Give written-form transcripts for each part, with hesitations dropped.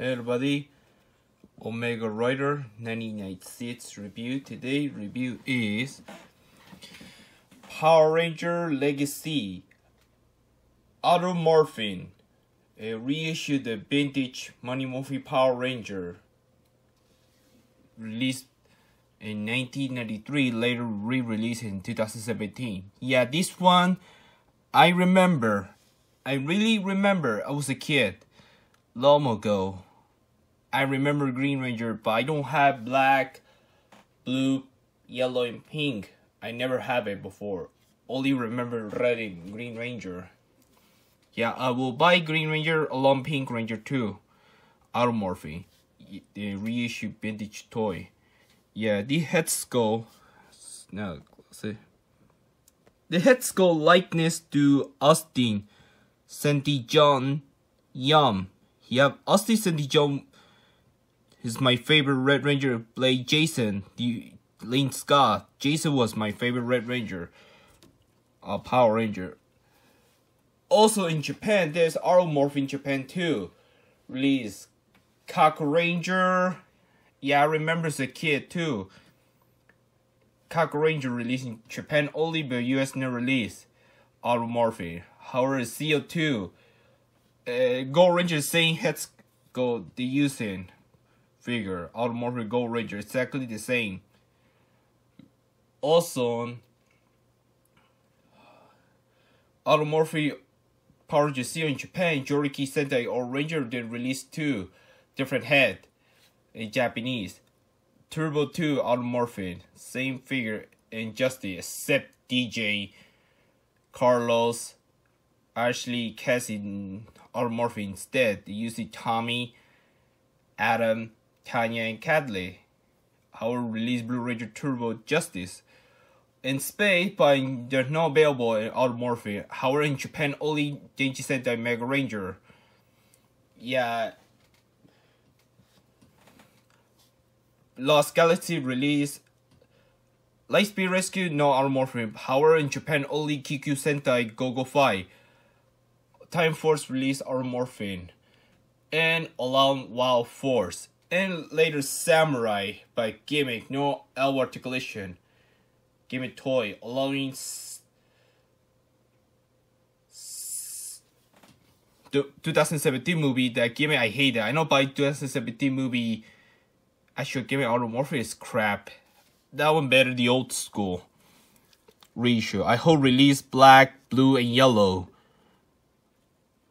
Hey everybody, Omega Rider 99ZX review. Today review is Power Ranger Legacy Auto Morphin, a reissue the vintage Mighty Morphin Power Ranger, released in 1993, later re-released in 2017. Yeah, this one I remember. I really remember. I was a kid long ago. I remember Green Ranger, but I don't have black, blue, yellow, and pink. I never have it before. Only remember red and Green Ranger. Yeah, I will buy Green Ranger along Pink Ranger too. Automorph, the reissue vintage toy. Yeah, the head skull. Now, see. The head skull likeness to Austin St. John. Yep, Austin St. John is my favorite Red Ranger. Played Jason, the Lee Scott. Jason was my favorite Red Ranger, Power Ranger. Also in Japan, there's Automorph in Japan too. Release Kakuranger. Yeah, I remember as a kid too. Kakuranger released in Japan only, but US never released Automorph. However, CO2. Go Ranger same heads go the using figure. Automorph Go Ranger exactly the same. Also Automorph Power Jusio in Japan, Joriki Sentai Ranger they released two different head in Japanese. Turbo 2 Automorph, same figure and Justy except DJ, Carlos, Ashley, Cassie Automorph instead. You see Tommy, Adam, Tanya, and Cadley. However, release Blue Ranger Turbo Justice in Spain, but there's no available in Automorph. However, in Japan, only Dengeki Sentai Mega Ranger. Yeah. Lost Galaxy release Lightspeed Rescue, no Automorph. However, in Japan, only Kikyu Sentai Go Go 5. Time Force released Automorph and Along Wild Force and later Samurai by Gimmick, no L articulation. Gimmick toy allowing the 2017 movie that Gimmick I hate it. I know by 2017 movie actually Gimmick Automorph is crap. That one better the old school reissue. I hope release black, blue, and yellow.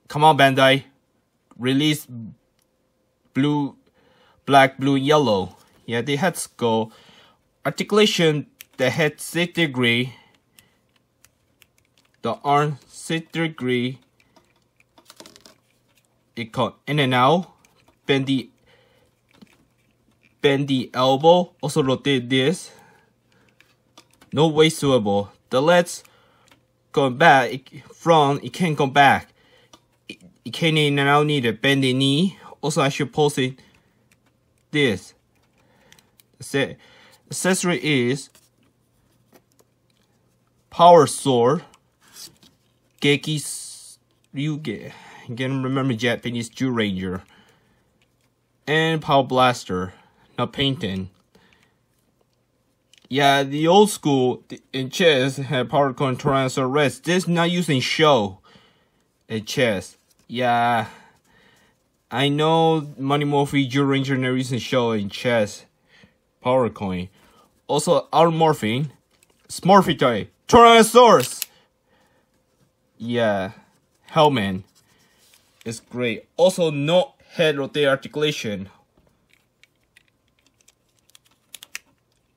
Come on, Bandai. Release blue, black, blue, yellow. Yeah, the heads go. Articulation, the head 6 degree. The arm 6 degree. It called in and out. Bend the elbow. Also rotate this. No waist swivel. The legs going back. It can't go back. You can in and out need a bending knee. Also, I should post it this. The accessory is Power Sword. Geki Ryuge. You can remember Japanese Zyuranger. And Power Blaster. Not painting. Yeah, the old school in chess had Power Control and rest. This not using show in chess. Yeah, I know Mighty Morphin Zyuranger never used to show in chess power coin. Also Automorph, Smurfy toy, Tyrannosaurus. Yeah, Hellman is great. Also no head rotate articulation.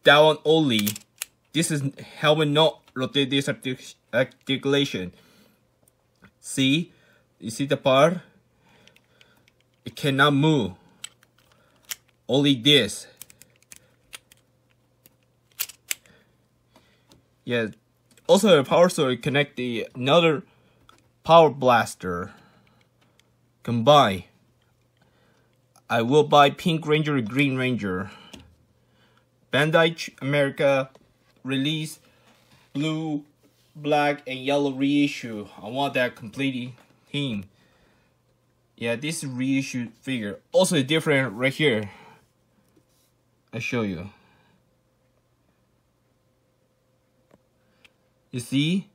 That one only. This is Hellman not rotate this articulation. See? You see the part? It cannot move. Only this. Yeah. Also, a power sword connect the another power blaster. Combine. I will buy Pink Ranger and Green Ranger. Bandai America release blue, black, and yellow reissue. I want that completely. Team. Yeah, this reissued figure. Also different right here. I show you. You see?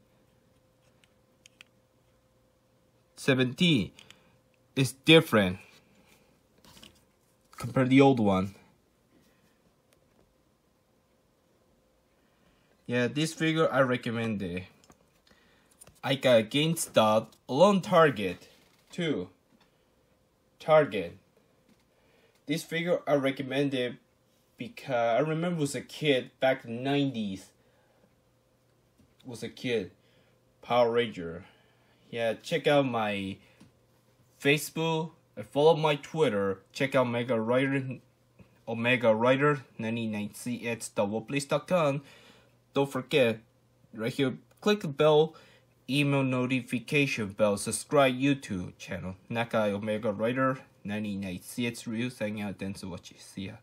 17 is different compared to the old one. Yeah, this figure I recommend it. I got against that alone Target too. Target. This figure I recommend it because I remember as a kid back in the 90s. Was a kid, Power Ranger. Yeah, check out my Facebook and follow my Twitter. Check out Omega Rider 99ZX.wordpress.com. Don't forget, right here, click the bell, email notification bell, subscribe YouTube channel. Nakai Omega Rider 99ZX Ryu. Signing out. Thanks for watching. See ya.